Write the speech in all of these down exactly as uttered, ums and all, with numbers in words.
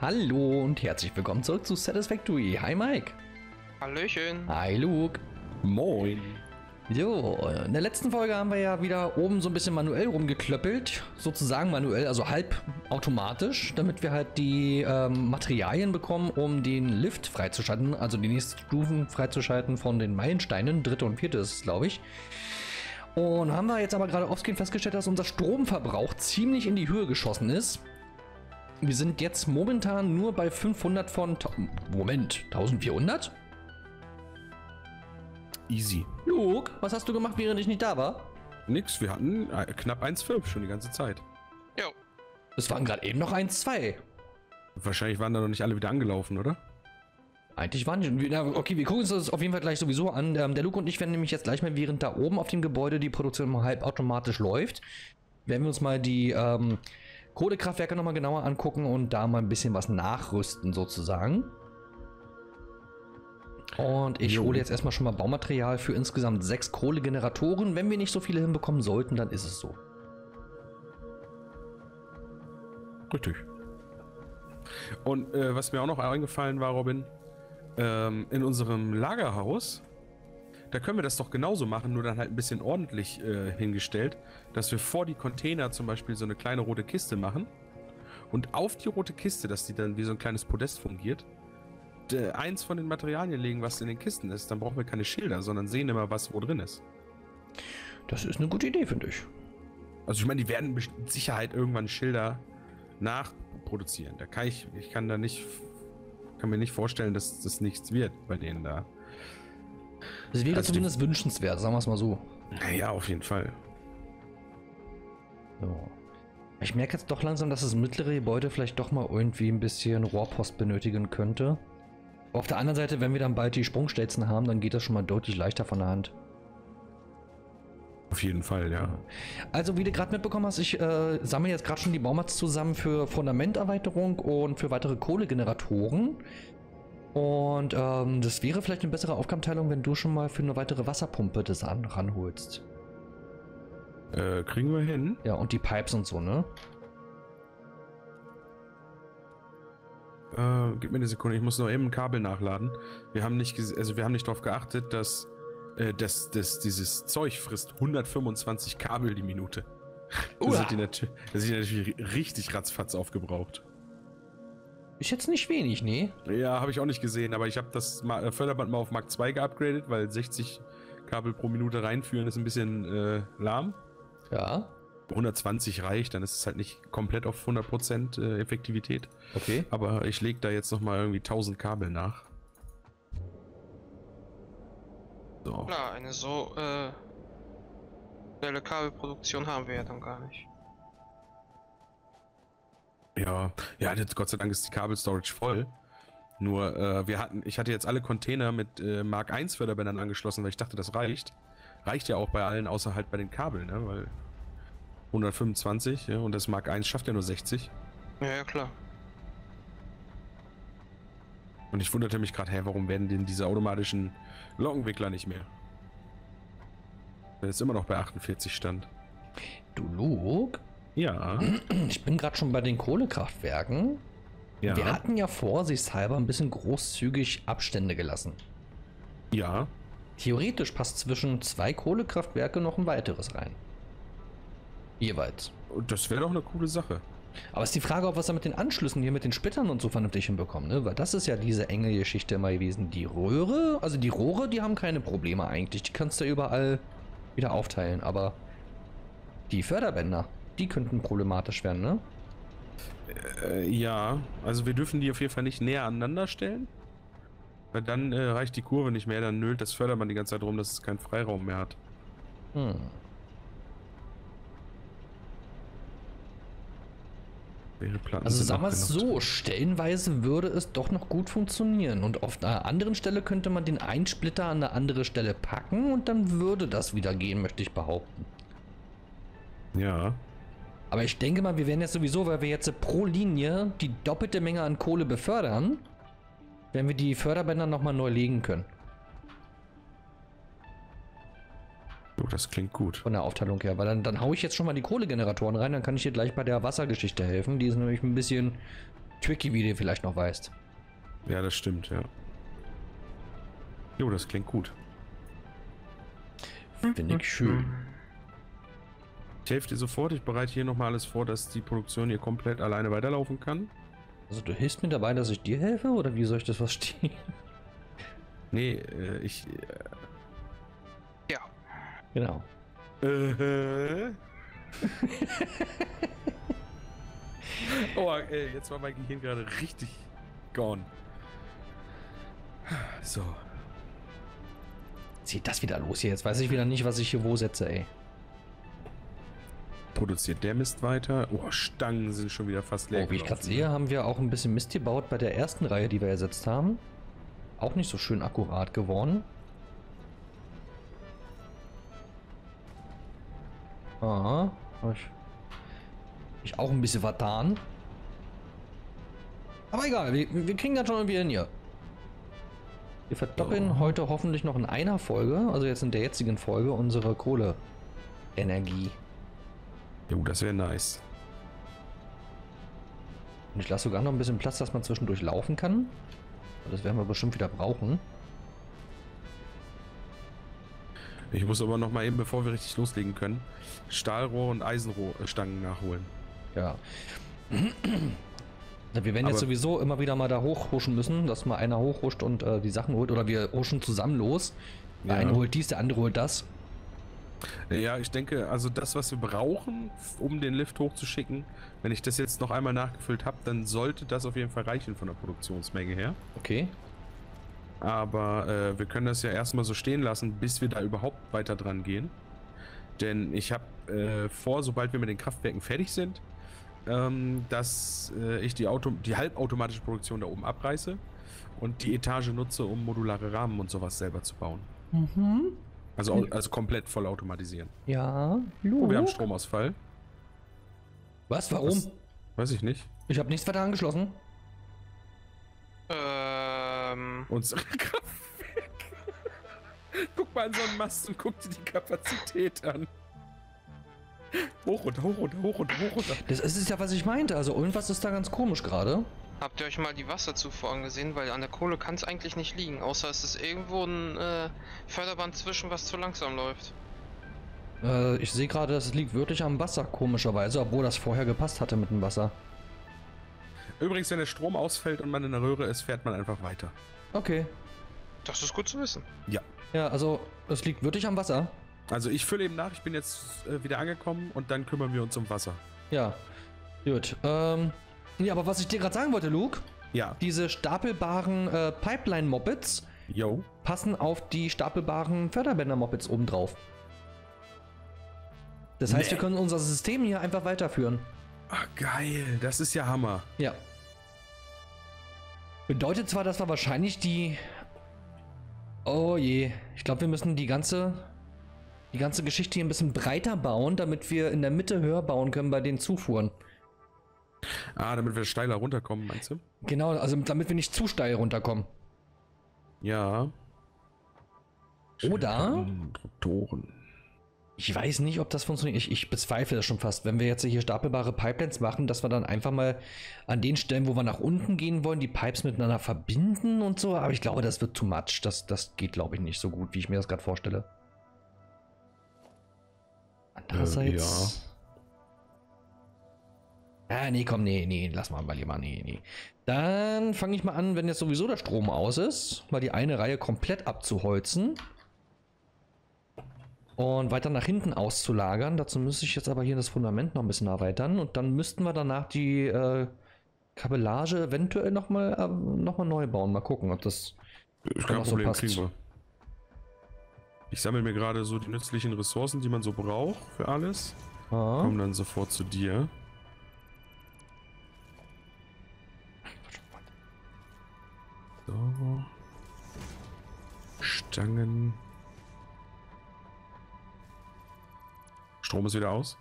Hallo und herzlich willkommen zurück zu Satisfactory. Hi Mike. Hallöchen. Hi Luke. Moin. Jo, in der letzten Folge haben wir ja wieder oben so ein bisschen manuell rumgeklöppelt. Sozusagen manuell, also halb automatisch, damit wir halt die ähm, Materialien bekommen, um den Lift freizuschalten. Also die nächsten Stufen freizuschalten von den Meilensteinen. Dritte und vierte ist es, glaube ich. Und haben wir jetzt aber gerade offscreen festgestellt, dass unser Stromverbrauch ziemlich in die Höhe geschossen ist. Wir sind jetzt momentan nur bei fünfhundert von... Moment, eintausendvierhundert? Easy. Luke, was hast du gemacht, während ich nicht da war? Nix, wir hatten knapp eins Komma fünf schon die ganze Zeit. Jo. Es waren gerade eben noch eins Komma zwei. Wahrscheinlich waren da noch nicht alle wieder angelaufen, oder? Eigentlich waren die schon. Na, okay, wir gucken uns das auf jeden Fall gleich sowieso an. Ähm, der Luke und ich werden nämlich jetzt gleich mal, während da oben auf dem Gebäude die Produktion halbautomatisch läuft, werden wir uns mal die... Ähm, Kohlekraftwerke nochmal genauer angucken und da mal ein bisschen was nachrüsten sozusagen. Und ich jo. hole jetzt erstmal schon mal Baumaterial für insgesamt sechs Kohlegeneratoren. Wenn wir nicht so viele hinbekommen sollten, dann ist es so. Richtig. Und äh, was mir auch noch eingefallen war, Robin, ähm, in unserem Lagerhaus, da können wir das doch genauso machen, nur dann halt ein bisschen ordentlich äh, hingestellt, dass wir vor die Container zum Beispiel so eine kleine rote Kiste machen und auf die rote Kiste, dass die dann wie so ein kleines Podest fungiert, eins von den Materialien legen, was in den Kisten ist. Dann brauchen wir keine Schilder, sondern sehen immer, was wo drin ist. Das ist eine gute Idee, finde ich. Also ich meine, die werden mit Sicherheit irgendwann Schilder nachproduzieren. Da kann ich, ich kann da nicht, kann mir nicht vorstellen, dass das nichts wird bei denen da. Das wäre also zumindest wünschenswert, sagen wir es mal so. Naja, auf jeden Fall. So. Ich merke jetzt doch langsam, dass das mittlere Gebäude vielleicht doch mal irgendwie ein bisschen Rohrpost benötigen könnte. Auf der anderen Seite, wenn wir dann bald die Sprungstelzen haben, dann geht das schon mal deutlich leichter von der Hand. Auf jeden Fall, ja. Also wie du gerade mitbekommen hast, ich äh, sammle jetzt gerade schon die Baumats zusammen für Fundamenterweiterung und für weitere Kohlegeneratoren. Und ähm, das wäre vielleicht eine bessere Aufgabenteilung, wenn du schon mal für eine weitere Wasserpumpe das an, ranholst. Äh, kriegen wir hin. Ja, und die Pipes und so, ne? Äh, gib mir eine Sekunde, ich muss noch eben ein Kabel nachladen. Wir haben nicht, also wir haben nicht darauf geachtet, dass, äh, dass, dass dieses Zeug frisst hundertfünfundzwanzig Kabel die Minute. Das sind die natürlich, das sind die natürlich richtig ratzfatz aufgebraucht. Ist jetzt nicht wenig, ne? Ja, habe ich auch nicht gesehen, aber ich habe das Förderband mal auf Mark zwei geupgradet, weil sechzig Kabel pro Minute reinführen ist ein bisschen äh, lahm. Ja. hundertzwanzig reicht, dann ist es halt nicht komplett auf hundert Prozent Effektivität. Okay. Aber ich lege da jetzt nochmal irgendwie tausend Kabel nach. So. Klar, eine so äh, schnelle Kabelproduktion haben wir ja dann gar nicht. Ja, ja, jetzt Gott sei Dank ist die Kabelstorage voll. Nur, äh, wir hatten, ich hatte jetzt alle Container mit äh, Mark eins Förderbändern angeschlossen, weil ich dachte, das reicht. Reicht ja auch bei allen, außer halt bei den Kabeln, ne? Weil hundertfünfundzwanzig, ja, und das Mark eins schafft ja nur sechzig. Ja, ja, klar. Und ich wunderte mich gerade, hä, warum werden denn diese automatischen Loggenwickler nicht mehr? Der ist immer noch bei achtundvierzig Stand. Du Luke? Ja. Ich bin gerade schon bei den Kohlekraftwerken. Ja. Wir hatten ja vorsichtshalber ein bisschen großzügig Abstände gelassen. Ja. Theoretisch passt zwischen zwei Kohlekraftwerke noch ein weiteres rein. Jeweils. Das wäre doch eine coole Sache. Aber ist die Frage, ob wir es dann mit den Anschlüssen hier mit den Splittern und so vernünftig hinbekommen, ne? Weil das ist ja diese enge Geschichte immer gewesen. Die Röhre, also die Rohre, die haben keine Probleme eigentlich. Die kannst du überall wieder aufteilen. Aber die Förderbänder, die könnten problematisch werden, ne? Äh, ja, also wir dürfen die auf jeden Fall nicht näher aneinander stellen. Weil dann äh, reicht die Kurve nicht mehr, dann nölt das Förderband die ganze Zeit rum, dass es keinen Freiraum mehr hat. Hm. Also sagen wir es so, stellenweise würde es doch noch gut funktionieren. Und auf einer anderen Stelle könnte man den einen Splitter an eine andere Stelle packen und dann würde das wieder gehen, möchte ich behaupten. Ja. Aber ich denke mal, wir werden jetzt sowieso, weil wir jetzt pro Linie die doppelte Menge an Kohle befördern, wenn wir die Förderbänder nochmal neu legen können. Oh, das klingt gut. Von der Aufteilung her, weil dann, dann haue ich jetzt schon mal die Kohlegeneratoren rein, dann kann ich dir gleich bei der Wassergeschichte helfen. Die ist nämlich ein bisschen tricky, wie du vielleicht noch weißt. Ja, das stimmt, ja. Jo, das klingt gut. Finde ich schön. Ich helfe dir sofort. Ich bereite hier nochmal alles vor, dass die Produktion hier komplett alleine weiterlaufen kann. Also du hilfst mir dabei, dass ich dir helfe? Oder wie soll ich das verstehen? Nee, ich... Ja. Genau. Äh... Oh, ey, jetzt war mein Gehirn gerade richtig gone. So. Zieht das wieder los hier? Jetzt weiß ich wieder nicht, was ich hier wo setze, ey. Produziert der Mist weiter? Oh, Stangen sind schon wieder fast leer. Oh, wie ich gerade sehe, haben wir auch ein bisschen Mist gebaut bei der ersten Reihe, die wir ersetzt haben. Auch nicht so schön akkurat geworden. Ah, ich... Ich auch ein bisschen vertan. Aber egal, wir, wir kriegen das schon irgendwie hin hier. Wir verdoppeln oh. heute hoffentlich noch in einer Folge, also jetzt in der jetzigen Folge, unsere Kohleenergie. Jo, das wäre nice. Und ich lasse sogar noch ein bisschen Platz, dass man zwischendurch laufen kann. Das werden wir bestimmt wieder brauchen. Ich muss aber noch mal eben, bevor wir richtig loslegen können, Stahlrohr und Eisenrohrstangen nachholen. Ja. Wir werden aber jetzt sowieso immer wieder mal da hochhuschen müssen, dass mal einer hochhuscht und äh, die Sachen holt. Oder wir huschen zusammen los. Der ja. eine holt dies, der andere holt das. Ja, ich denke, also das, was wir brauchen, um den Lift hochzuschicken, wenn ich das jetzt noch einmal nachgefüllt habe, dann sollte das auf jeden Fall reichen von der Produktionsmenge her. Okay. Aber äh, wir können das ja erstmal so stehen lassen, bis wir da überhaupt weiter dran gehen. Denn ich habe äh, vor, sobald wir mit den Kraftwerken fertig sind, ähm, dass äh, ich die, Auto die halbautomatische Produktion da oben abreiße und die Etage nutze, um modulare Rahmen und sowas selber zu bauen. Mhm. Also, also komplett voll automatisieren. Ja, Luke. Oh, wir haben Stromausfall. Was? Warum? Das weiß ich nicht. Ich habe nichts weiter angeschlossen. Ähm. Unsere Kraftwerke. Guck mal an so einen Mast und guck dir die Kapazität an. Hoch und hoch und hoch und hoch und. Das ist ja, was ich meinte. Also irgendwas ist da ganz komisch gerade. Habt ihr euch mal die Wasserzufuhr angesehen? Weil an der Kohle kann es eigentlich nicht liegen, außer es ist irgendwo ein äh, Förderband zwischen, was zu langsam läuft. Äh, ich sehe gerade, das liegt wirklich am Wasser, komischerweise, obwohl das vorher gepasst hatte mit dem Wasser. Übrigens, wenn der Strom ausfällt und man in der Röhre ist, fährt man einfach weiter. Okay. Das ist gut zu wissen. Ja. Ja, also, es liegt wirklich am Wasser. Also, ich fülle eben nach, ich bin jetzt äh, wieder angekommen und dann kümmern wir uns um Wasser. Ja. Gut, ähm... Ja, aber was ich dir gerade sagen wollte, Luke, ja. diese stapelbaren äh, Pipeline-Moppets passen auf die stapelbaren Förderbänder-Moppets oben drauf. Das heißt, nee. wir können unser System hier einfach weiterführen. Ach, geil. Das ist ja Hammer. Ja. Bedeutet zwar, dass wir wahrscheinlich die... Oh je. Ich glaube, wir müssen die ganze, die ganze Geschichte hier ein bisschen breiter bauen, damit wir in der Mitte höher bauen können bei den Zufuhren. Ah, damit wir steiler runterkommen, meinst du? Genau, also damit wir nicht zu steil runterkommen. Ja. Oder? Ich weiß nicht, ob das funktioniert. Ich, ich bezweifle das schon fast. Wenn wir jetzt hier stapelbare Pipelines machen, dass wir dann einfach mal an den Stellen, wo wir nach unten gehen wollen, die Pipes miteinander verbinden und so. Aber ich glaube, das wird too much. Das, das geht, glaube ich, nicht so gut, wie ich mir das gerade vorstelle. Andererseits... Äh, ja. Ah, nee, komm, nee, nee, lass mal bei lieber, nee, nee. Dann fange ich mal an, wenn jetzt sowieso der Strom aus ist, mal die eine Reihe komplett abzuholzen. Und weiter nach hinten auszulagern. Dazu müsste ich jetzt aber hier das Fundament noch ein bisschen erweitern. Und dann müssten wir danach die äh, Kabellage eventuell nochmal äh, noch mal neu bauen. Mal gucken, ob das noch so passt. Kein Problem. Ich sammle mir gerade so die nützlichen Ressourcen, die man so braucht für alles. Ah. Komm dann sofort zu dir. So. Stangen. Strom ist wieder aus?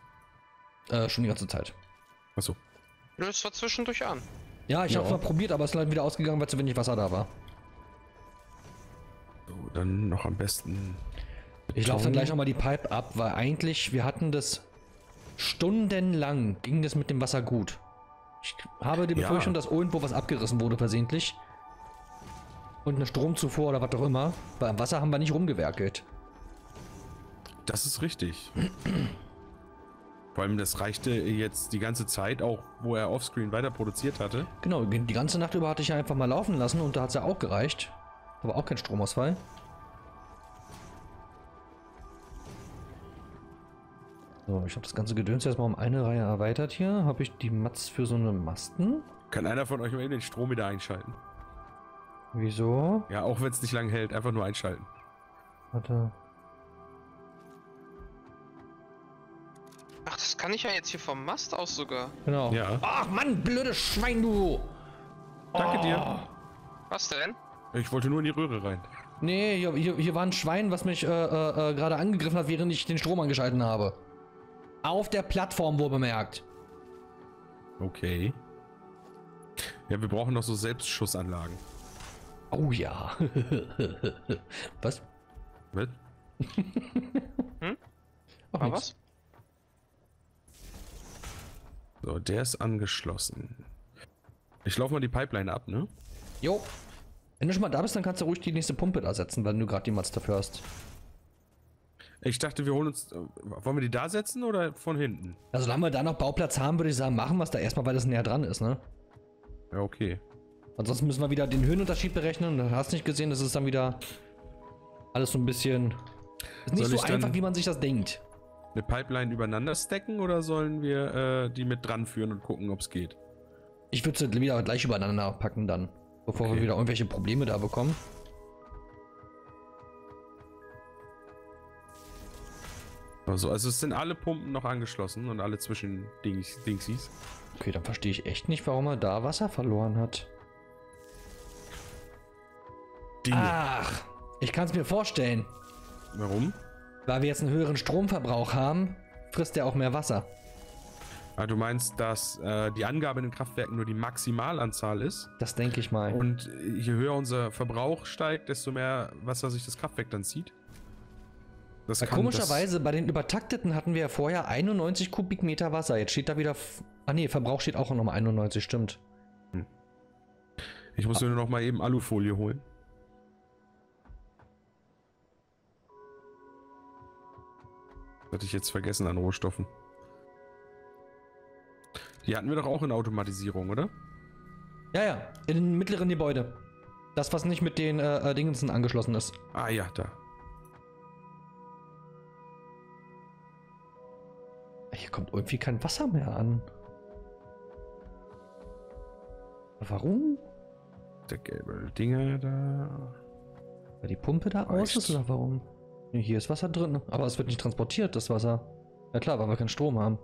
Äh, schon die ganze Zeit. Achso. Löst zwar zwischendurch an. Ja, ich ja. habe es mal probiert, aber es ist leider wieder ausgegangen, weil zu wenig Wasser da war. So, dann noch am besten. Beton. Ich laufe dann gleich nochmal die Pipe ab, weil eigentlich, wir hatten das stundenlang, ging das mit dem Wasser gut. Ich habe die Befürchtung, ja. dass irgendwo was abgerissen wurde versehentlich. Und eine Stromzufuhr oder was auch immer. Beim Wasser haben wir nicht rumgewerkelt. Das ist richtig. Vor allem, das reichte jetzt die ganze Zeit, auch wo er offscreen weiter produziert hatte. Genau, die ganze Nacht über hatte ich einfach mal laufen lassen und da hat es ja auch gereicht. Aber auch kein Stromausfall. So, ich habe das ganze Gedöns jetzt mal um eine Reihe erweitert hier. Habe ich die Mats für so eine Masten? Kann einer von euch mal eben den Strom wieder einschalten? Wieso? Ja, auch wenn es nicht lang hält, einfach nur einschalten. Warte. Ach, das kann ich ja jetzt hier vom Mast aus sogar. Genau. Ja. Ach Mann, blödes Schwein, du! Danke oh. dir. Was denn? Ich wollte nur in die Röhre rein. Nee, hier, hier, hier war ein Schwein, was mich äh, äh, gerade angegriffen hat, während ich den Strom angeschalten habe. Auf der Plattform, wohl bemerkt. Okay. Ja, wir brauchen noch so Selbstschussanlagen. Oh ja. Was? Was? Hm? Ach, ah, was? So, der ist angeschlossen. Ich laufe mal die Pipeline ab, ne? Jo. Wenn du schon mal da bist, dann kannst du ruhig die nächste Pumpe da setzen, wenn du gerade die Mats dafür hast. Ich dachte, wir holen uns... Wollen wir die da setzen oder von hinten? Also, solange wir da noch Bauplatz haben, würde ich sagen, machen wir es da erstmal, weil das näher dran ist, ne? Ja, okay. Ansonsten müssen wir wieder den Höhenunterschied berechnen. Du hast nicht gesehen, das ist dann wieder alles so ein bisschen... Ist nicht so einfach, wie man sich das denkt. Eine Pipeline übereinander stacken oder sollen wir äh, die mit dran führen und gucken, ob es geht? Ich würde sie wieder gleich übereinander packen dann, bevor okay. wir wieder irgendwelche Probleme da bekommen. Also, also es sind alle Pumpen noch angeschlossen und alle Zwischen-Dingsies. Okay, dann verstehe ich echt nicht, warum er da Wasser verloren hat. Dinge. Ach, ich kann es mir vorstellen. Warum? Weil wir jetzt einen höheren Stromverbrauch haben, frisst er auch mehr Wasser. Ah, du meinst, dass äh, die Angabe in den Kraftwerken nur die Maximalanzahl ist? Das denke ich mal. Und je höher unser Verbrauch steigt, desto mehr Wasser sich das Kraftwerk dann zieht? Das kann, komischerweise, das bei den übertakteten hatten wir ja vorher einundneunzig Kubikmeter Wasser. Jetzt steht da wieder... Ah ne, Verbrauch steht auch nochmal einundneunzig, stimmt. Hm. Ich muss ah. nur noch mal eben Alufolie holen. Das hatte ich jetzt vergessen an Rohstoffen. Die hatten wir doch auch in Automatisierung, oder? Ja, ja, in den mittleren Gebäude. Das, was nicht mit den äh, Dingensen angeschlossen ist. Ah ja, da. Hier kommt irgendwie kein Wasser mehr an. Warum? Der gelbe Dinger da. Weil die Pumpe da aus ist oder warum? Hier ist Wasser drin, aber es wird nicht transportiert, das Wasser. Ja klar, weil wir keinen Strom haben.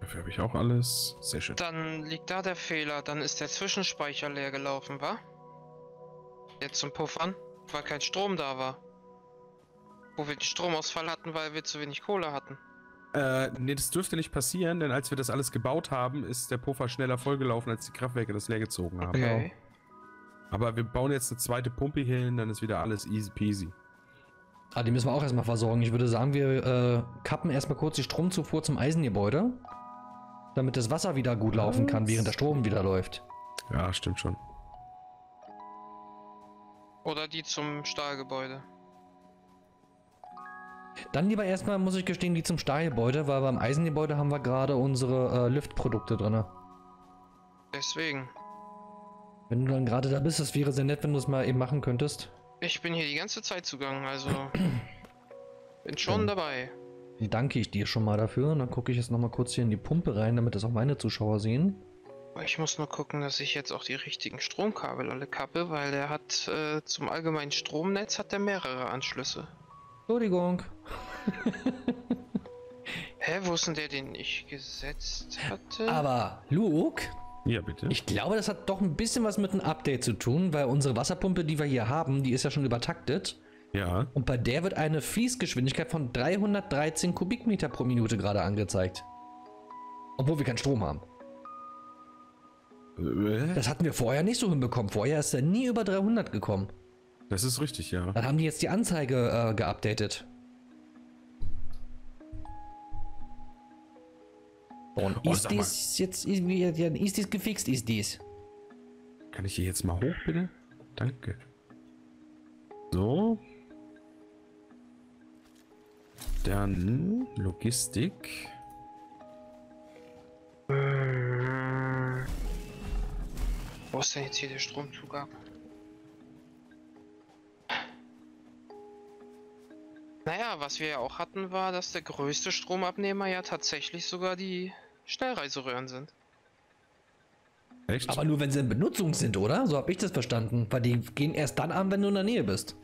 Dafür habe ich auch alles. Sehr schön. Dann liegt da der Fehler, dann ist der Zwischenspeicher leer gelaufen, wa? Jetzt zum Puffern, weil kein Strom da war. Wo wir den Stromausfall hatten, weil wir zu wenig Kohle hatten. Äh, nee, das dürfte nicht passieren, denn als wir das alles gebaut haben, ist der Puffer schneller vollgelaufen, als die Kraftwerke das leergezogen haben. Okay. Aber wir bauen jetzt eine zweite Pumpe hier hin, dann ist wieder alles easy peasy. Ah, die müssen wir auch erstmal versorgen. Ich würde sagen, wir äh, kappen erstmal kurz die Stromzufuhr zum Eisengebäude, damit das Wasser wieder gut laufen kann, während der Strom wieder läuft. Ja, stimmt schon. Oder die zum Stahlgebäude. Dann lieber erstmal, muss ich gestehen, die zum Stahlgebäude, weil beim Eisengebäude haben wir gerade unsere äh, Liftprodukte drin. Deswegen. Wenn du dann gerade da bist, das wäre sehr nett, wenn du es mal eben machen könntest. Ich bin hier die ganze Zeit zugangen, also bin schon dann dabei. Danke ich dir schon mal dafür und dann gucke ich jetzt nochmal kurz hier in die Pumpe rein, damit das auch meine Zuschauer sehen. Ich muss nur gucken, dass ich jetzt auch die richtigen Stromkabel alle kappe, weil der hat äh, zum allgemeinen Stromnetz hat der mehrere Anschlüsse. Entschuldigung. Hä, wo ist denn der, den ich gesetzt hatte? Aber, Luke? Ja, bitte. Ich glaube, das hat doch ein bisschen was mit einem Update zu tun, weil unsere Wasserpumpe, die wir hier haben, die ist ja schon übertaktet. Ja. Und bei der wird eine Fließgeschwindigkeit von dreihundertdreizehn Kubikmeter pro Minute gerade angezeigt. Obwohl wir keinen Strom haben. Äh? Das hatten wir vorher nicht so hinbekommen. Vorher ist er nie über dreihundert gekommen. Das ist richtig, ja. Dann haben die jetzt die Anzeige äh, geupdatet. Und oh, ist das jetzt irgendwie, ist das gefixt, ist dies? Kann ich hier jetzt mal hoch, bitte? Danke. So. Dann Logistik. Wo ist denn jetzt hier der Stromzugang? Naja, was wir ja auch hatten, war, dass der größte Stromabnehmer ja tatsächlich sogar die Schnellreiseröhren sind. Echt? Aber nur wenn sie in Benutzung sind, oder? So habe ich das verstanden. Weil die gehen erst dann an, wenn du in der Nähe bist.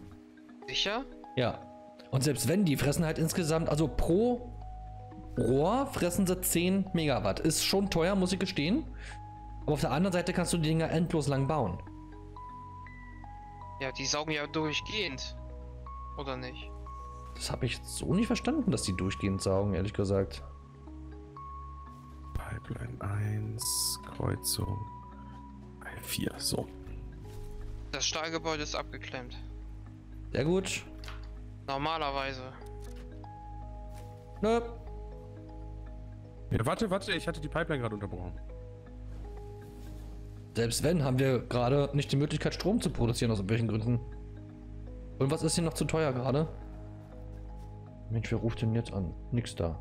Sicher? Ja. Und selbst wenn, die fressen halt insgesamt, also pro Rohr fressen sie zehn Megawatt. Ist schon teuer, muss ich gestehen. Aber auf der anderen Seite kannst du die Dinger endlos lang bauen. Ja, die saugen ja durchgehend. Oder nicht? Das habe ich jetzt so nicht verstanden, dass die durchgehend saugen, ehrlich gesagt. Pipeline eins, Kreuzung vier, so. Das Stahlgebäude ist abgeklemmt. Sehr gut. Normalerweise. Nö. Ja, warte, warte, ich hatte die Pipeline gerade unterbrochen. Selbst wenn, haben wir gerade nicht die Möglichkeit, Strom zu produzieren, aus irgendwelchen Gründen. Und was ist hier noch zu teuer gerade? Mensch, wer ruft denn jetzt an? Nix da.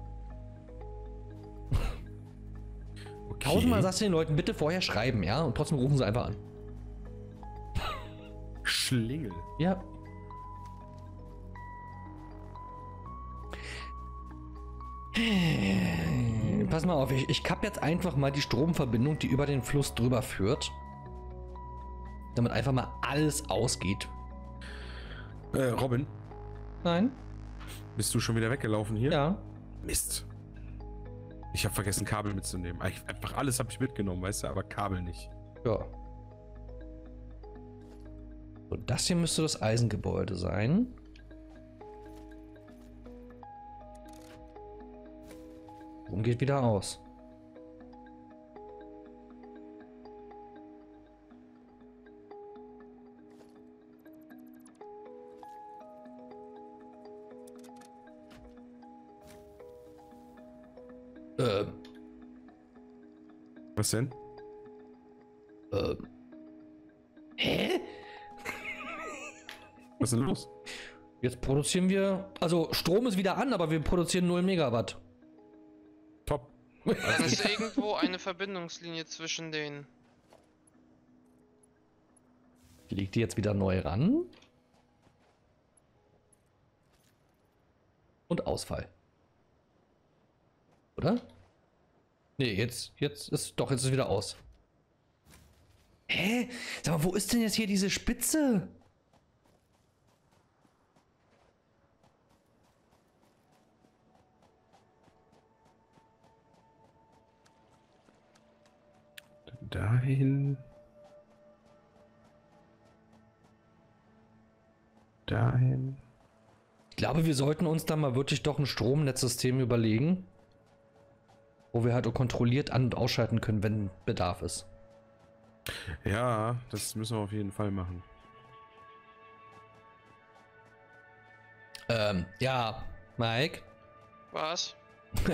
Okay. Tausendmal sagst du den Leuten, bitte vorher schreiben, ja? Und trotzdem rufen sie einfach an. Schlingel. Ja. Pass mal auf, ich, ich kapp jetzt einfach mal die Stromverbindung, die über den Fluss drüber führt. Damit einfach mal alles ausgeht. Äh, Robin? Nein? Bist du schon wieder weggelaufen hier? Ja. Mist. Ich habe vergessen, Kabel mitzunehmen. Ich, einfach alles habe ich mitgenommen, weißt du, aber Kabel nicht. Ja. So, das hier müsste das Eisengebäude sein. Und geht wieder aus. Ähm. Was denn? Ähm. Hä? Was ist denn los? Jetzt produzieren wir... Also Strom ist wieder an, aber wir produzieren null Megawatt. Top. Dann ist irgendwo eine Verbindungslinie zwischen den... Legt die jetzt wieder neu ran. Und Ausfall. Oder? Nee, jetzt, jetzt ist, doch, jetzt ist wieder aus. Hä? Sag mal, wo ist denn jetzt hier diese Spitze? Dahin. Dahin. Ich glaube, wir sollten uns da mal wirklich doch ein Stromnetzsystem überlegen. Wo wir halt auch kontrolliert an- und ausschalten können, wenn Bedarf ist. Ja, das müssen wir auf jeden Fall machen. Ähm, ja, Mike? Was?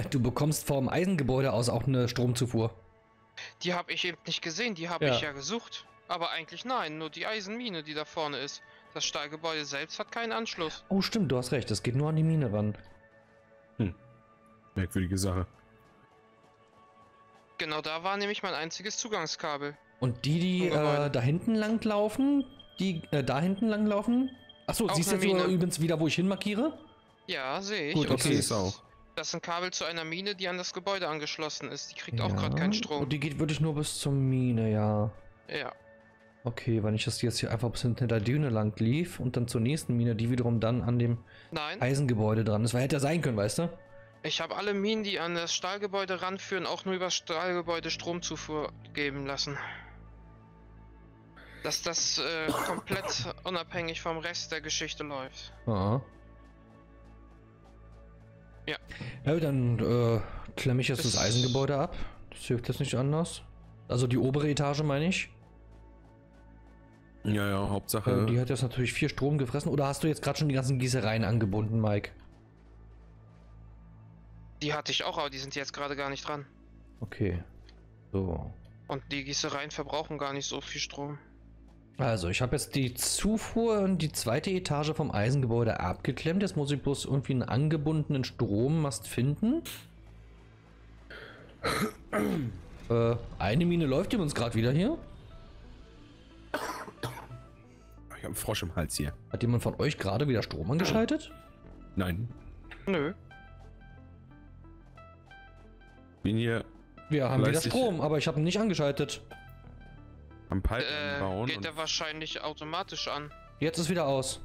Du bekommst vom Eisengebäude aus auch eine Stromzufuhr. Die habe ich eben nicht gesehen, die habe ja. ich ja gesucht. Aber eigentlich nein, nur die Eisenmine, die da vorne ist. Das Stahlgebäude selbst hat keinen Anschluss. Oh stimmt, du hast recht, das geht nur an die Mine ran. Hm, merkwürdige Sache. Genau, da war nämlich mein einziges Zugangskabel. Und die, die äh, da hinten lang laufen, die äh, da hinten lang laufen. Achso, siehst du jetzt übrigens wieder, wo ich hin markiere? Ja, sehe ich. Gut, okay, ist auch. Das ist ein Kabel zu einer Mine, die an das Gebäude angeschlossen ist. Die kriegt ja auch gerade keinen Strom. Und die geht wirklich nur bis zur Mine, ja. Ja. Okay, wenn ich das jetzt hier einfach bis hinter der Düne lang lief und dann zur nächsten Mine, die wiederum dann an dem Nein. Eisengebäude dran ist. Weil hätte ja sein können, weißt du? Ich habe alle Minen, die an das Stahlgebäude ranführen, auch nur über Stahlgebäude Stromzufuhr geben lassen. Dass das äh, komplett unabhängig vom Rest der Geschichte läuft. Aha. Ja. Ja, dann äh, klemme ich jetzt das, das Eisengebäude ab. Das hilft jetzt nicht anders. Also die obere Etage meine ich. Ja, ja, Hauptsache. Ähm, die hat jetzt natürlich viel Strom gefressen. Oder hast du jetzt gerade schon die ganzen Gießereien angebunden, Mike? Die hatte ich auch, aber die sind jetzt gerade gar nicht dran. Okay. So. Und die Gießereien verbrauchen gar nicht so viel Strom. Also, ich habe jetzt die Zufuhr und die zweite Etage vom Eisengebäude abgeklemmt. Jetzt muss ich bloß irgendwie einen angebundenen Strommast finden. äh, eine Mine läuft übrigens gerade wieder hier. Ich habe einen Frosch im Hals hier. Hat jemand von euch gerade wieder Strom angeschaltet? Nein. Nö. Bin hier. Wir haben wieder Strom, aber ich habe ihn nicht angeschaltet. Am Pipe äh, bauen. Geht der wahrscheinlich automatisch an. Jetzt ist wieder aus.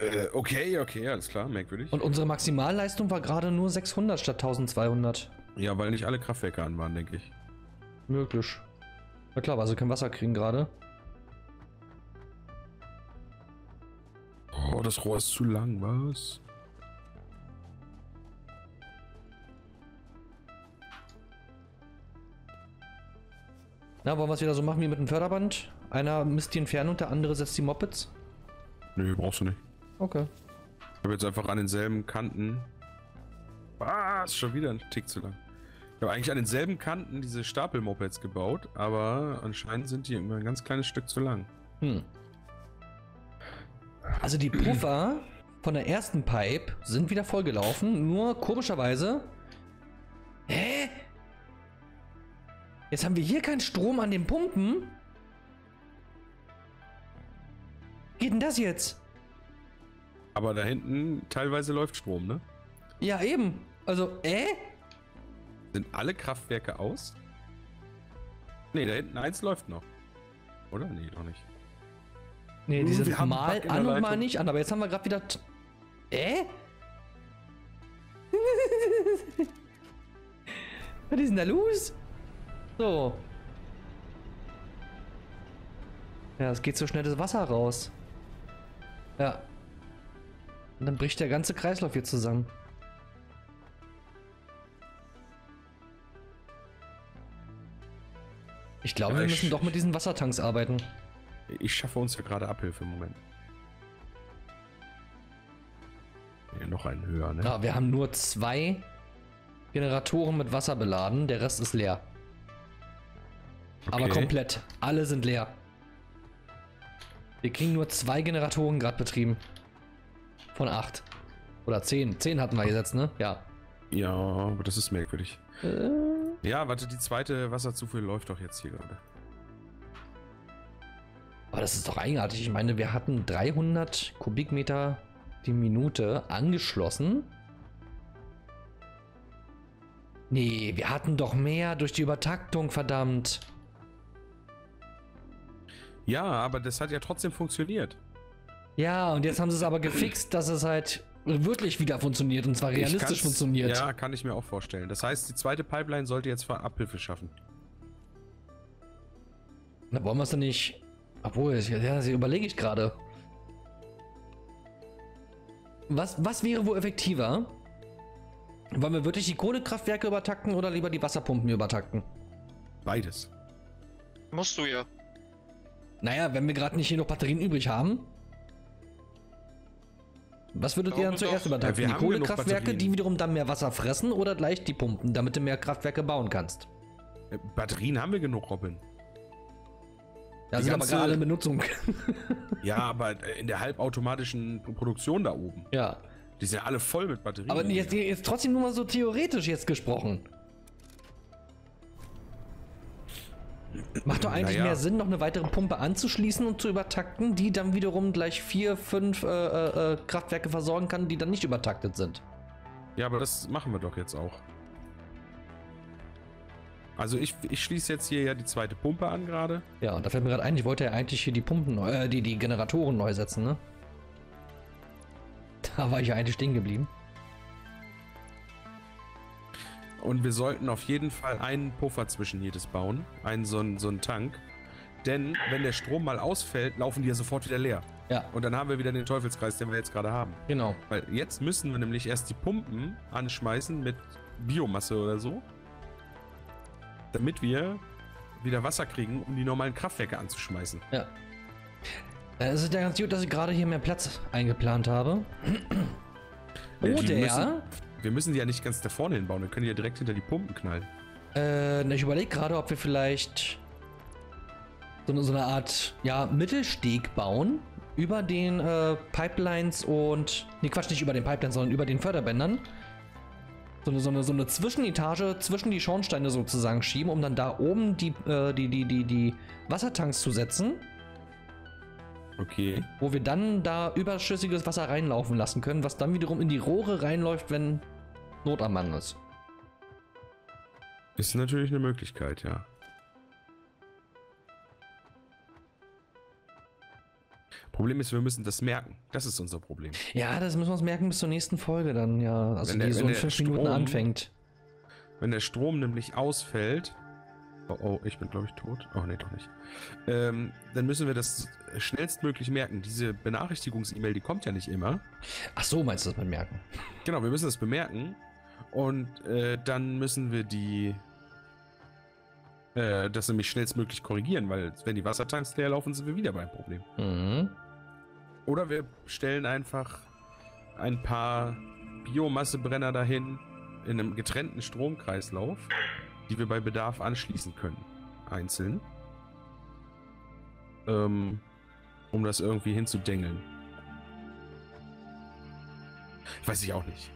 Äh, okay, okay, alles klar, merkwürdig. Und unsere Maximalleistung war gerade nur sechshundert statt zwölfhundert. Ja, weil nicht alle Kraftwerke an waren, denke ich. Möglich. Na klar, also kein Wasser kriegen gerade. Oh, das Rohr ist zu lang, was? Na, wollen wir es wieder so machen wie mit dem Förderband? Einer misst die Entfernung, der andere setzt die Mopeds? Nö, brauchst du nicht. Okay. Ich habe jetzt einfach an denselben Kanten... Ah, ist schon wieder ein Tick zu lang. Ich habe eigentlich an denselben Kanten diese Stapel-Mopeds gebaut, aber anscheinend sind die immer ein ganz kleines Stück zu lang. Hm. Also die Puffer von der ersten Pipe sind wieder vollgelaufen, nur komischerweise... Hä? Jetzt haben wir hier keinen Strom an den Pumpen. Geht denn das jetzt? Aber da hinten teilweise läuft Strom, ne? Ja, eben. Also, äh? Sind alle Kraftwerke aus? Ne, da hinten eins läuft noch. Oder? Ne, doch nicht. Ne, die sind mal an und mal nicht an. Aber jetzt haben wir gerade wieder... Äh? Was ist denn da los? So. Ja, es geht so schnell das Wasser raus. Ja. Und dann bricht der ganze Kreislauf hier zusammen. Ich glaube, ja, wir müssen doch mit diesen Wassertanks arbeiten. Ich schaffe uns ja gerade Abhilfe im Moment. Ja, noch einen höher, ne? Ja, wir haben nur zwei Generatoren mit Wasser beladen, der Rest ist leer. Okay. Aber komplett. Alle sind leer. Wir kriegen nur zwei Generatoren gerade betrieben. Von acht. Oder zehn. Zehn hatten wir gesetzt, ne? Ja. Ja, aber das ist merkwürdig. Äh. Ja, warte, die zweite Wasserzufuhr läuft doch jetzt hier gerade. Aber das ist doch eigenartig. Ich meine, wir hatten dreihundert Kubikmeter die Minute angeschlossen. Nee, wir hatten doch mehr durch die Übertaktung, verdammt. Ja, aber das hat ja trotzdem funktioniert. Ja, und jetzt haben sie es aber gefixt, dass es halt wirklich wieder funktioniert, und zwar realistisch funktioniert. Ja, kann ich mir auch vorstellen. Das heißt, die zweite Pipeline sollte jetzt für Abhilfe schaffen. Na, wollen wir es denn nicht... Obwohl, ja, das überlege ich gerade. Was, was wäre wohl effektiver? Wollen wir wirklich die Kohlekraftwerke übertakten oder lieber die Wasserpumpen übertakten? Beides. Musst du ja. Naja, wenn wir gerade nicht hier noch Batterien übrig haben. Was würdet ihr dann zuerst doch übertakten? Ja, die Kohlekraftwerke, die wiederum dann mehr Wasser fressen, oder gleich die Pumpen, damit du mehr Kraftwerke bauen kannst? Batterien haben wir genug, Robin. Das die sind ganze... aber gerade in Benutzung. Ja, aber in der halbautomatischen Produktion da oben. Ja. Die sind ja alle voll mit Batterien. Aber jetzt, jetzt trotzdem nur mal so theoretisch jetzt gesprochen. Macht doch eigentlich naja. mehr Sinn, noch eine weitere Pumpe anzuschließen und zu übertakten, die dann wiederum gleich vier, fünf äh, äh, Kraftwerke versorgen kann, die dann nicht übertaktet sind. Ja, aber das machen wir doch jetzt auch. Also ich, ich schließe jetzt hier ja die zweite Pumpe an gerade. Ja, und da fällt mir gerade ein, ich wollte ja eigentlich hier die Pumpen, äh, die, die Generatoren neu setzen, ne? Da war ich ja eigentlich stehen geblieben. Und wir sollten auf jeden Fall einen Puffer zwischen jedes bauen. Einen so einen, so einen Tank. Denn wenn der Strom mal ausfällt, laufen die ja sofort wieder leer. Ja. Und dann haben wir wieder den Teufelskreis, den wir jetzt gerade haben. Genau. Weil jetzt müssen wir nämlich erst die Pumpen anschmeißen mit Biomasse oder so. Damit wir wieder Wasser kriegen, um die normalen Kraftwerke anzuschmeißen. Ja. Es ist ja ganz gut, dass ich gerade hier mehr Platz eingeplant habe. Oder ja, Wir müssen die ja nicht ganz da vorne hinbauen. Wir können die ja direkt hinter die Pumpen knallen. Äh, ich überlege gerade, ob wir vielleicht so eine, so eine Art, ja, Mittelsteg bauen über den äh, Pipelines und... Nee, Quatsch, nicht über den Pipelines, sondern über den Förderbändern. So eine, so eine, so eine Zwischenetage zwischen die Schornsteine sozusagen schieben, um dann da oben die, äh, die, die, die, die Wassertanks zu setzen. Okay. Wo wir dann da überschüssiges Wasser reinlaufen lassen können, was dann wiederum in die Rohre reinläuft, wenn Not am Mann ist. Ist natürlich eine Möglichkeit, ja. Problem ist, wir müssen das merken. Das ist unser Problem. Ja, das müssen wir uns merken bis zur nächsten Folge dann, ja. Also wenn die der, so in fünf Minuten anfängt. Wenn der Strom nämlich ausfällt... Oh, oh, ich bin, glaube ich, tot. Oh, nee, doch nicht. Ähm, dann müssen wir das schnellstmöglich merken. Diese Benachrichtigungs-E-Mail, die kommt ja nicht immer. Ach so, meinst du das bemerken? Genau, wir müssen das bemerken. Und äh, dann müssen wir die... Äh, das nämlich schnellstmöglich korrigieren, weil wenn die Wassertanks leer laufen, sind wir wieder beim Problem. Mhm. Oder wir stellen einfach ein paar Biomassebrenner dahin in einem getrennten Stromkreislauf, die wir bei Bedarf anschließen können, einzeln, ähm, um das irgendwie hinzudengeln. Weiß ich auch nicht.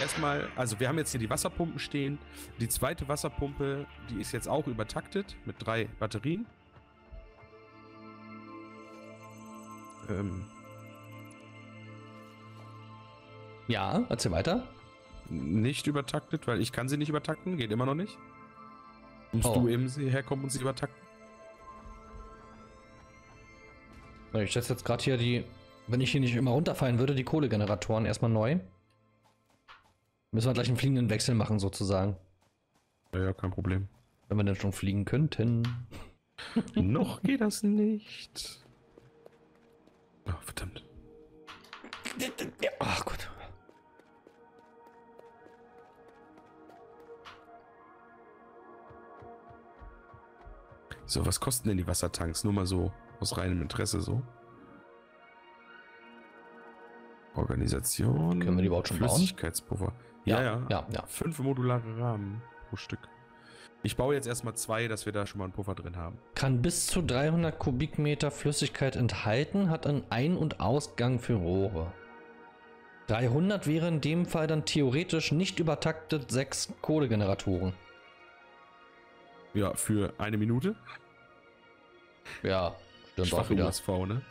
Erstmal, also wir haben jetzt hier die Wasserpumpen stehen. Die zweite Wasserpumpe, die ist jetzt auch übertaktet mit drei Batterien. Ähm. Ja, erzähl weiter. Nicht übertaktet, weil ich kann sie nicht übertakten, geht immer noch nicht. Musst oh. du eben herkommen und sie übertakten? Ich setze jetzt gerade hier die, wenn ich hier nicht immer runterfallen würde, die Kohlegeneratoren erstmal neu. Müssen wir gleich einen fliegenden Wechsel machen sozusagen. Ja, ja, kein Problem. Wenn wir denn schon fliegen könnten. Noch geht das nicht. Oh, verdammt. Ach gut. So, was kosten denn die Wassertanks? Nur mal so aus reinem Interesse so. Organisation. Können wir die überhaupt schon bauen? Flüssigkeitspuffer. Ja, ja, ja, ja, ja. Fünf modulare Rahmen pro Stück. Ich baue jetzt erstmal zwei, dass wir da schon mal einen Puffer drin haben. Kann bis zu dreihundert Kubikmeter Flüssigkeit enthalten, hat einen Ein- und Ausgang für Rohre. dreihundert wäre in dem Fall dann theoretisch nicht übertaktet sechs Kohlegeneratoren. Ja, für eine Minute. Ja, stimmt auch wieder. U S V, ne?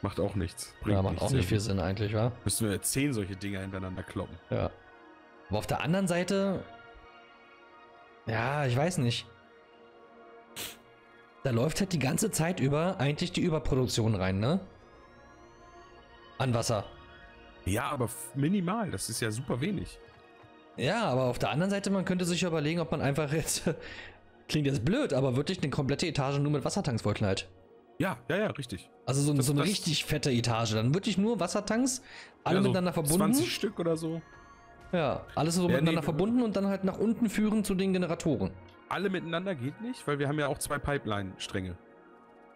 Macht auch nichts. Bringt ja, macht nichts, auch nicht viel Sinn eigentlich, wa? Müssen wir zehn solche Dinger hintereinander kloppen. Ja. Aber auf der anderen Seite... Ja, ich weiß nicht. Da läuft halt die ganze Zeit über eigentlich die Überproduktion rein, ne? An Wasser. Ja, aber minimal. Das ist ja super wenig. Ja, aber auf der anderen Seite, man könnte sich überlegen, ob man einfach jetzt... Klingt jetzt blöd, aber wirklich eine komplette Etage nur mit Wassertanks wollten halt. Ja, ja, ja, richtig. Also so, das, so eine das, richtig fette Etage. Dann wirklich nur Wassertanks, alle ja, so miteinander verbunden. zwanzig Stück oder so. Ja, alles so ja, miteinander nee, verbunden und dann halt nach unten führen zu den Generatoren. Alle miteinander geht nicht, weil wir haben ja auch zwei Pipeline-Stränge.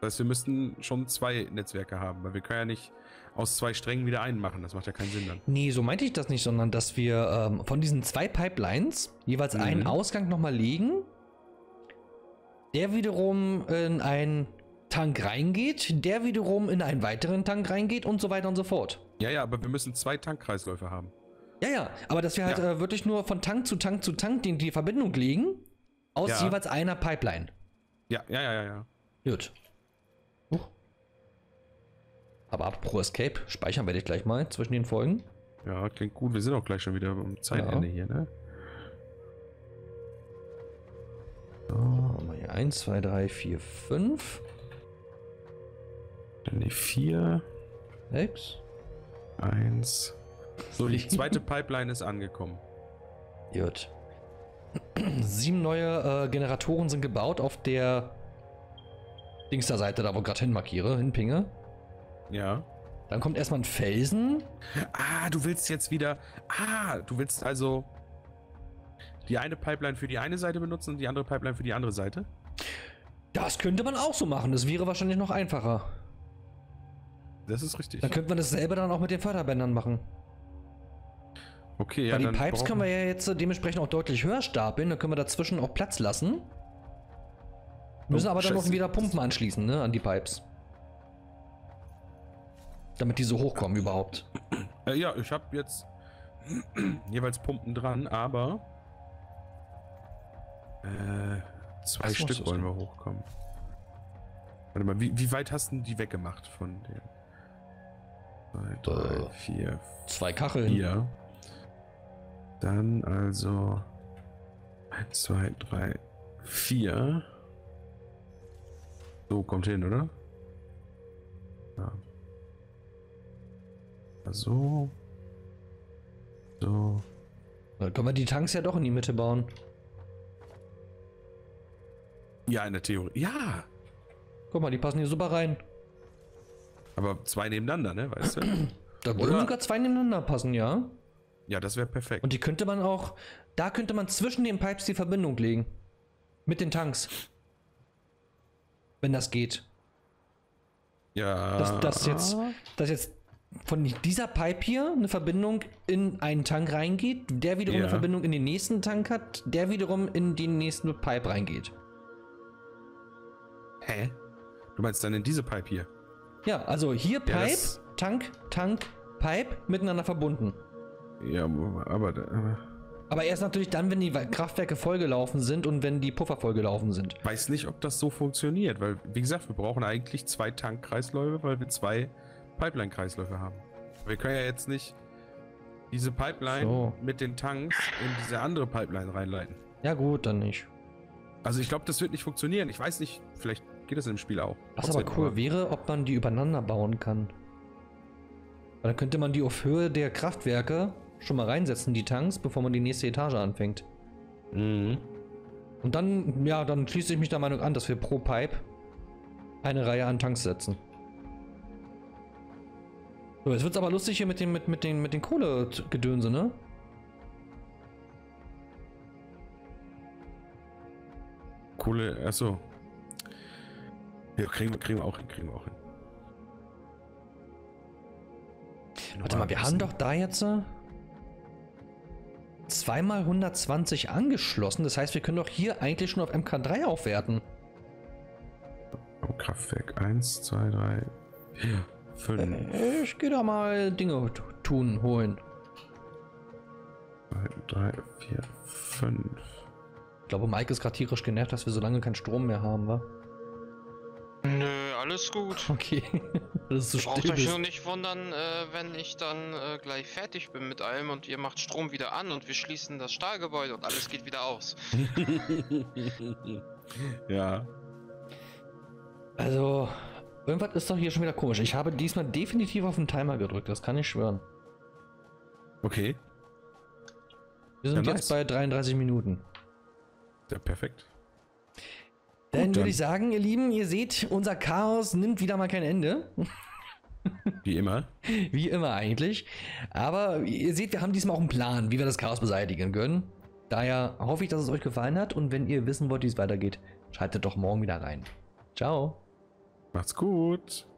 Das heißt, wir müssten schon zwei Netzwerke haben, weil wir können ja nicht aus zwei Strängen wieder einen machen. Das macht ja keinen Sinn dann. Nee, so meinte ich das nicht, sondern dass wir ähm, von diesen zwei Pipelines jeweils mhm. einen Ausgang nochmal legen, der wiederum in einen Tank reingeht, der wiederum in einen weiteren Tank reingeht und so weiter und so fort. Ja, ja, aber wir müssen zwei Tankkreisläufe haben. Ja, ja, aber dass wir halt ja. äh, wirklich nur von Tank zu Tank zu Tank die, die Verbindung legen, aus ja. jeweils einer Pipeline. Ja, ja, ja, ja, ja. Gut. Huch. Aber ab pro Escape speichern wir dich gleich mal zwischen den Folgen. Ja, klingt gut. Wir sind auch gleich schon wieder am Zeitende ja. hier, ne? So, mal hier eins, zwei, drei, vier, fünf. Dann die vier, sechs, eins. So, die zweite Pipeline ist angekommen. Gut. Sieben neue äh, Generatoren sind gebaut auf der linkster Seite, da wo ich gerade hin markiere, hinpinge. Ja. Dann kommt erstmal ein Felsen. Ah, du willst jetzt wieder... Ah, du willst also... die eine Pipeline für die eine Seite benutzen und die andere Pipeline für die andere Seite? Das könnte man auch so machen. Das wäre wahrscheinlich noch einfacher. Das ist richtig. Dann könnte man dasselbe dann auch mit den Förderbändern machen. Okay, ja, bei den Pipes können wir ja jetzt dementsprechend auch deutlich höher stapeln. Dann können wir dazwischen auch Platz lassen. Müssen oh, aber dann noch wieder Pumpen anschließen, ne, an die Pipes. Damit die so hochkommen überhaupt. Ja, ich habe jetzt jeweils Pumpen dran, aber äh, zwei Stück wollen wir hochkommen. Warte mal, wie, wie weit hast du die weggemacht von den zwei, drei, äh, vier, zwei Kacheln? Vier. Dann also eins, zwei, drei, vier. So, kommt hin, oder? Ja. So. So. Dann können wir die Tanks ja doch in die Mitte bauen. Ja, in der Theorie. Ja! Guck mal, die passen hier super rein. Aber zwei nebeneinander, ne? Weißt du? Da würden sogar zwei nebeneinander passen, ja. Ja, das wäre perfekt. Und die könnte man auch... Da könnte man zwischen den Pipes die Verbindung legen. Mit den Tanks. Wenn das geht. Ja. Dass das jetzt... Das jetzt von dieser Pipe hier eine Verbindung in einen Tank reingeht, der wiederum ja. eine Verbindung in den nächsten Tank hat, der wiederum in den nächsten Pipe reingeht. Hä? Du meinst dann in diese Pipe hier? Ja, also hier Pipe, ja, Tank, Tank, Pipe miteinander verbunden. Ja, aber... Aber, aber erst natürlich dann, wenn die Kraftwerke vollgelaufen sind und wenn die Puffer vollgelaufen sind. Ich weiß nicht, ob das so funktioniert, weil, wie gesagt, wir brauchen eigentlich zwei Tankkreisläufe, weil wir zwei Pipeline-Kreisläufe haben. Wir können ja jetzt nicht diese Pipeline so. mit den Tanks in diese andere Pipeline reinleiten. Ja gut, dann nicht. Also ich glaube, das wird nicht funktionieren. Ich weiß nicht, vielleicht geht das im Spiel auch. Was aber cool wäre, ob man die übereinander bauen kann. Weil dann könnte man die auf Höhe der Kraftwerke schon mal reinsetzen, die Tanks, bevor man die nächste Etage anfängt. Mhm. Und dann, ja, dann schließe ich mich der Meinung an, dass wir pro Pipe eine Reihe an Tanks setzen. So, jetzt wird's aber lustig hier mit den, mit, mit den, mit den Kohlegedönse, ne? Kohle, achso. Ja, kriegen wir, kriegen wir auch hin, kriegen wir auch hin. Warte mal, wir haben doch da jetzt zweimal hundertzwanzig angeschlossen. Das heißt, wir können doch hier eigentlich schon auf M K drei aufwerten. Kraftwerk eins, zwei, drei, vier, fünf. Ich gehe da mal Dinge tun, holen. drei, vier, fünf. Ich glaube, Mike ist gerade tierisch genervt, dass wir so lange keinen Strom mehr haben, wa? Nö, alles gut. Okay. Das ist so Braucht euch nur nicht wundern, äh, wenn ich dann äh, gleich fertig bin mit allem und ihr macht Strom wieder an und wir schließen das Stahlgebäude und alles geht wieder aus. Ja. Also, irgendwas ist doch hier schon wieder komisch. Ich habe diesmal definitiv auf den Timer gedrückt, das kann ich schwören. Okay. Wir sind ja, jetzt nice. bei dreiunddreißig Minuten. Ja, perfekt. Dann, Gut, dann würde ich sagen, ihr Lieben, ihr seht, unser Chaos nimmt wieder mal kein Ende. Wie immer. Wie immer eigentlich. Aber ihr seht, wir haben diesmal auch einen Plan, wie wir das Chaos beseitigen können. Daher hoffe ich, dass es euch gefallen hat. Und wenn ihr wissen wollt, wie es weitergeht, schaltet doch morgen wieder rein. Ciao. Macht's gut.